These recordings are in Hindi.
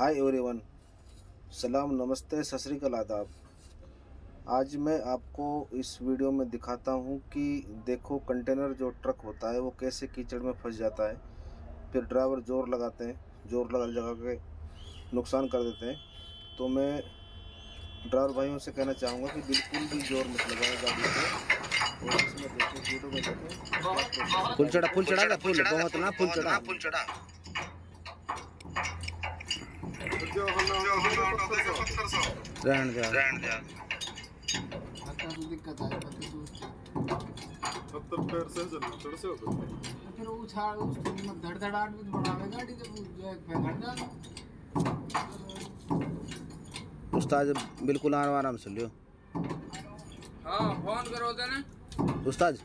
हाय एवरीवन, सलाम, नमस्ते, सत श्री अकाल, आदाब। आज मैं आपको इस वीडियो में दिखाता हूं कि देखो कंटेनर जो ट्रक होता है वो कैसे कीचड़ में फंस जाता है, फिर ड्राइवर जोर लगा के नुकसान कर देते हैं। तो मैं ड्राइवर भाइयों से कहना चाहूँगा कि बिल्कुल भी जोर मत लगाएं गाड़ी पे, और इसमें देखो वीडियो में देखें फुल चढ़ा उस्ताद बिल्कुल आराम से लियो। फोन करो देना उस्ताद,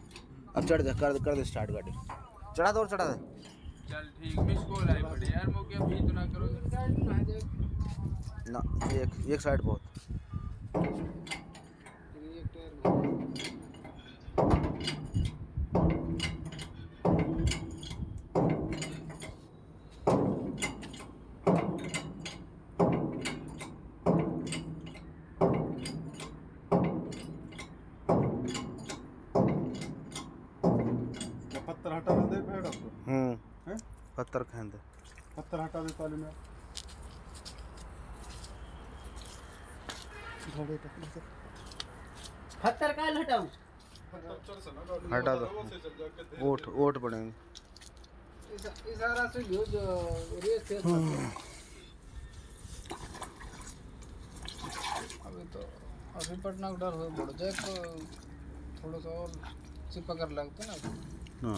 अब चढ़ जा, कर दे स्टार्ट गाड़ी, चढ़ा दो और चढ़ा दे। चल ठीक, मिस कॉल आई बड़ी यार, मो क्या भी इतना करो ना, एक साइड बहुत पत्थर हटा दे पेड़ आपको। पत्थर खेल दे, पत्थर हटा दे ताली में पत्थर का हटाऊं, हटा दो, ओट पड़ेंगे। इशारा से यूज रेस से अभी पटना का डर हो बढ़ जाए तो थोड़ा सा और चिपक कर लगते ना।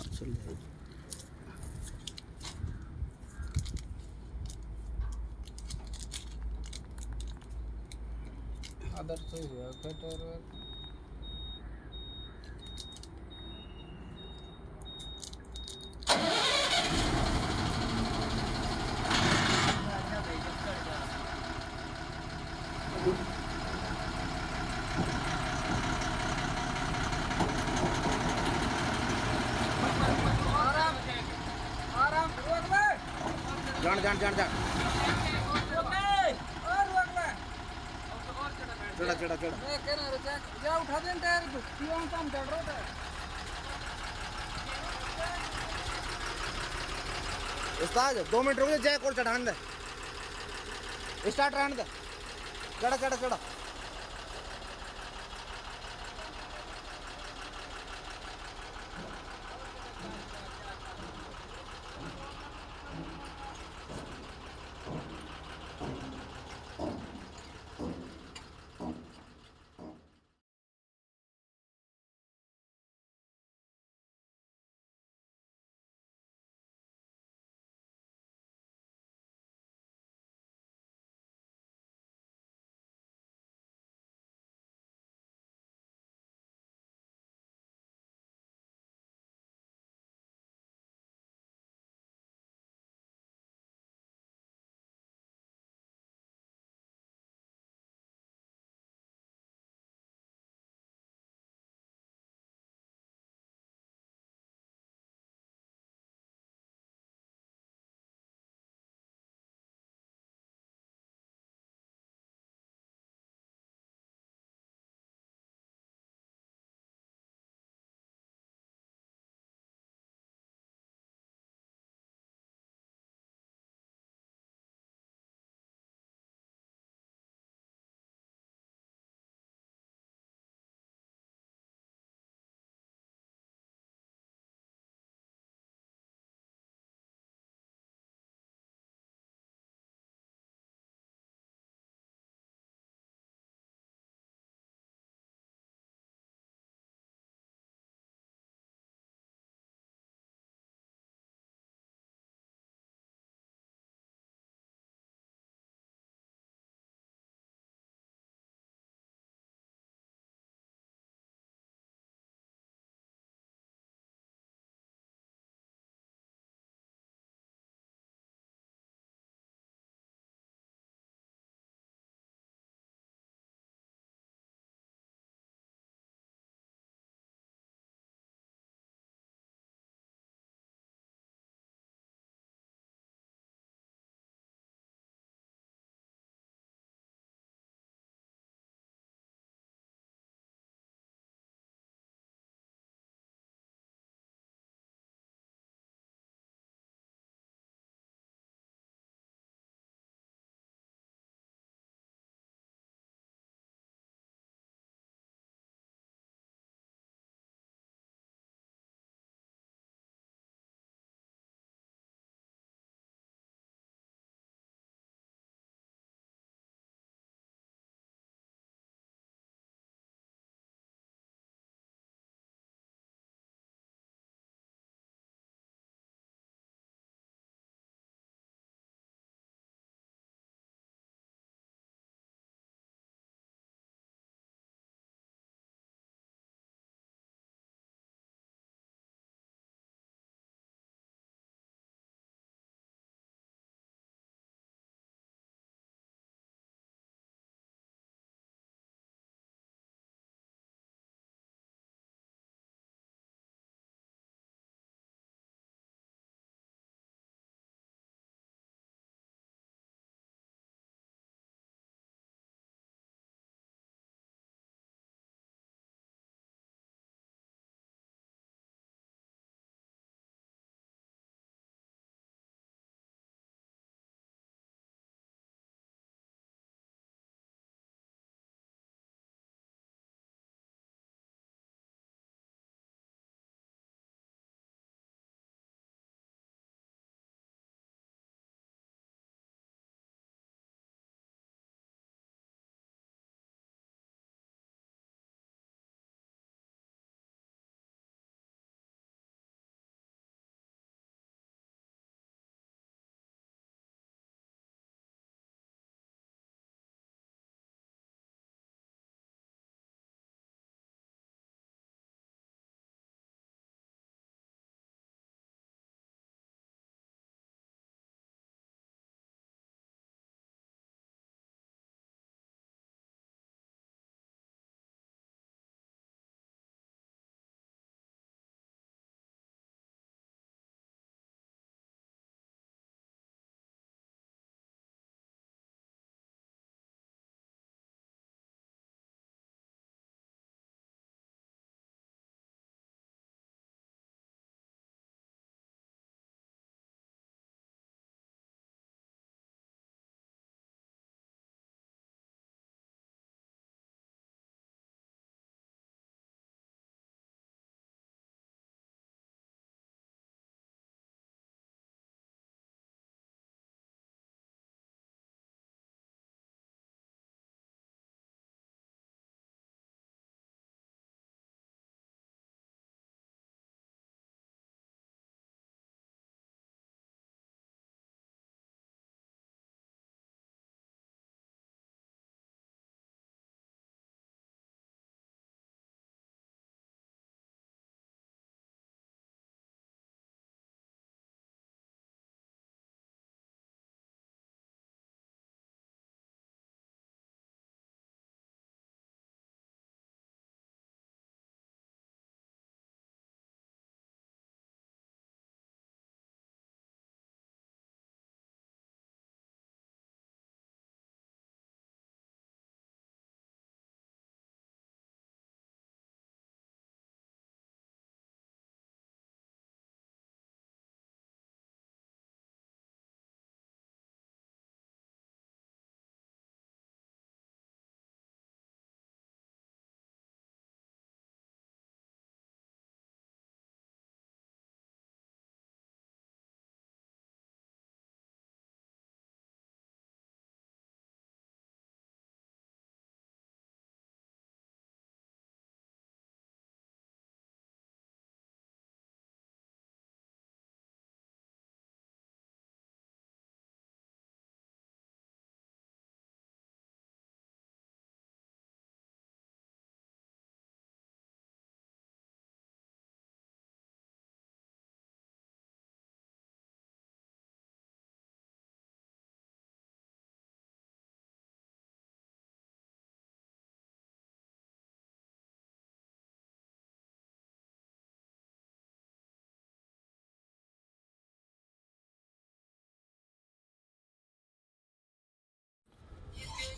चल अदर से हुआ कटर चढ़ा मैं कह रहा हूं जा उठा दे टायर को, क्यों हम चढ़ रहे थे। उस्ताद 2 मिनट रुक जा, और चढ़ान दे, स्टार्ट रहने दे, चढ़ा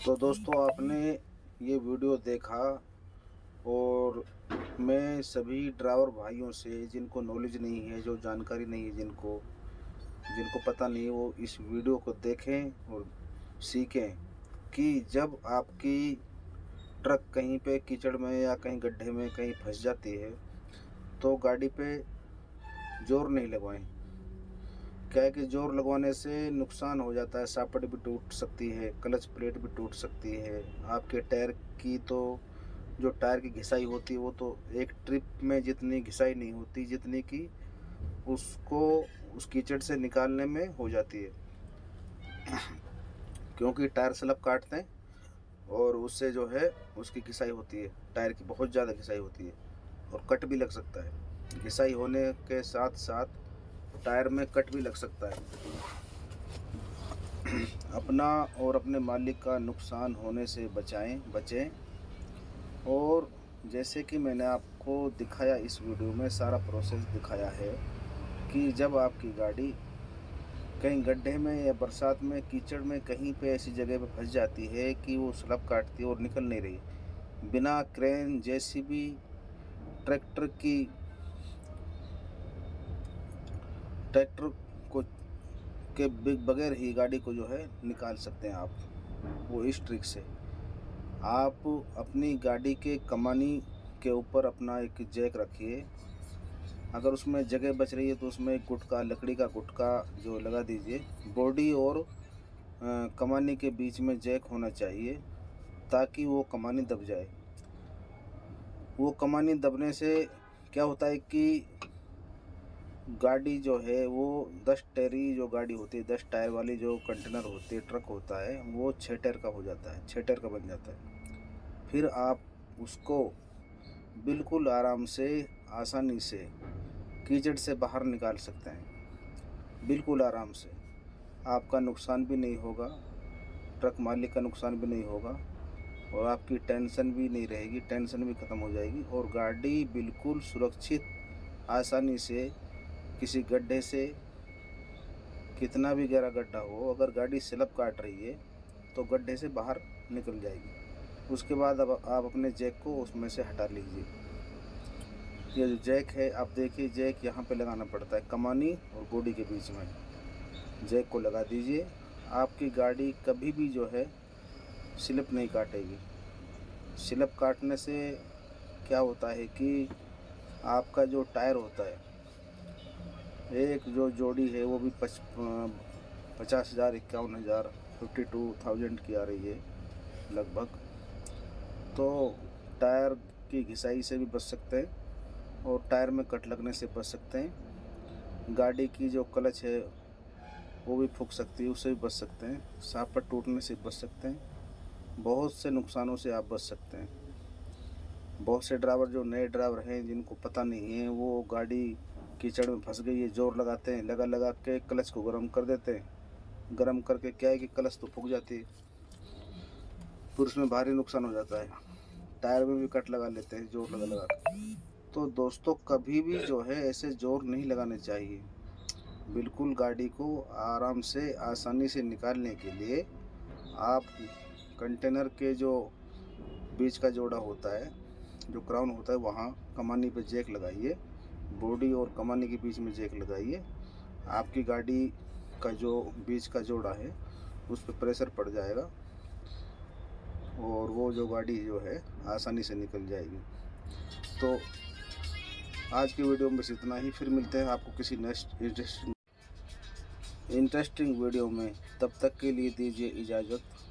तो दोस्तों आपने ये वीडियो देखा और मैं सभी ड्राइवर भाइयों से जिनको नॉलेज नहीं है, जो जानकारी नहीं है, जिनको पता नहीं, वो इस वीडियो को देखें और सीखें कि जब आपकी ट्रक कहीं पे कीचड़ में या कहीं गड्ढे में कहीं फंस जाती है तो गाड़ी पे जोर नहीं लगवाएं। क्या है कि जोर लगवाने से नुकसान हो जाता है, सापट भी टूट सकती है, क्लच प्लेट भी टूट सकती है आपके टायर की। तो जो टायर की घिसाई होती है वो तो एक ट्रिप में जितनी घिसाई नहीं होती जितनी कि उसको उस कीचड़ से निकालने में हो जाती है, क्योंकि टायर स्लप काटते हैं और उससे जो है उसकी घिसाई होती है, टायर की बहुत ज़्यादा घिसाई होती है और कट भी लग सकता है। घिसाई होने के साथ साथ टायर में कट भी लग सकता है। अपना और अपने मालिक का नुकसान होने से बचें। और जैसे कि मैंने आपको दिखाया इस वीडियो में, सारा प्रोसेस दिखाया है कि जब आपकी गाड़ी कहीं गड्ढे में या बरसात में कीचड़ में कहीं पे ऐसी जगह पे फंस जाती है कि वो स्लप काटती है और निकल नहीं रही, बिना क्रेन, जेसीबी, ट्रैक्टर की, ट्रैक्टर को के बगैर ही गाड़ी को जो है निकाल सकते हैं आप। वो इस ट्रिक से आप अपनी गाड़ी के कमानी के ऊपर अपना एक जैक रखिए, अगर उसमें जगह बच रही है तो उसमें एक गुटका, लकड़ी का गुटका जो लगा दीजिए। बॉडी और कमानी के बीच में जैक होना चाहिए ताकि वो कमानी दब जाए। वो कमानी दबने से क्या होता है कि गाड़ी जो है वो 10 टेरी जो गाड़ी होती है, 10 टायर वाली जो कंटेनर होती है, ट्रक होता है, वो 6 टायर का हो जाता है, 6 टायर का बन जाता है। फिर आप उसको बिल्कुल आराम से, आसानी से कीचड़ से बाहर निकाल सकते हैं, बिल्कुल आराम से। आपका नुकसान भी नहीं होगा, ट्रक मालिक का नुकसान भी नहीं होगा और आपकी टेंशन भी नहीं रहेगी, टेंशन भी ख़त्म हो जाएगी और गाड़ी बिल्कुल सुरक्षित आसानी से किसी गड्ढे से, कितना भी गहरा गड्ढा हो, अगर गाड़ी स्लप काट रही है तो गड्ढे से बाहर निकल जाएगी। उसके बाद अब आप अपने जैक को उसमें से हटा लीजिए। ये जो जैक है आप देखिए, जैक यहाँ पे लगाना पड़ता है, कमानी और बॉडी के बीच में जैक को लगा दीजिए। आपकी गाड़ी कभी भी जो है स्लिप नहीं काटेगी। स्लिप काटने से क्या होता है कि आपका जो टायर होता है, एक जो जोड़ी है वो भी 50,000, 51,000, 52,000 की आ रही है लगभग, तो टायर की घिसाई से भी बच सकते हैं और टायर में कट लगने से बच सकते हैं। गाड़ी की जो क्लच है वो भी फूक सकती है, उससे भी बच सकते हैं। सापट टूटने से बच सकते हैं। बहुत से नुकसानों से आप बच सकते हैं। बहुत से ड्राइवर जो नए ड्राइवर हैं, जिनको पता नहीं है, वो गाड़ी कीचड़ में फंस गई है, जोर लगाते हैं, लगा के क्लच को गर्म कर देते हैं। गर्म करके क्या है कि क्लच तो फूक जाती है, फिर उसमें भारी नुकसान हो जाता है। टायर में भी कट लगा लेते हैं जोर लगा कर। तो दोस्तों कभी भी जो है ऐसे जोर नहीं लगाने चाहिए। बिल्कुल गाड़ी को आराम से, आसानी से निकालने के लिए आप कंटेनर के जो बीच का जोड़ा होता है, जो क्राउन होता है, वहाँ कमानी पे जैक लगाइए। बॉडी और कमानी के बीच में जैक लगाइए। आपकी गाड़ी का जो बीच का जोड़ा है उस पर प्रेशर पड़ जाएगा और वो जो गाड़ी जो है आसानी से निकल जाएगी। तो आज की वीडियो में बस इतना ही। फिर मिलते हैं आपको किसी नेक्स्ट इंटरेस्टिंग वीडियो में। तब तक के लिए दीजिए इजाज़त।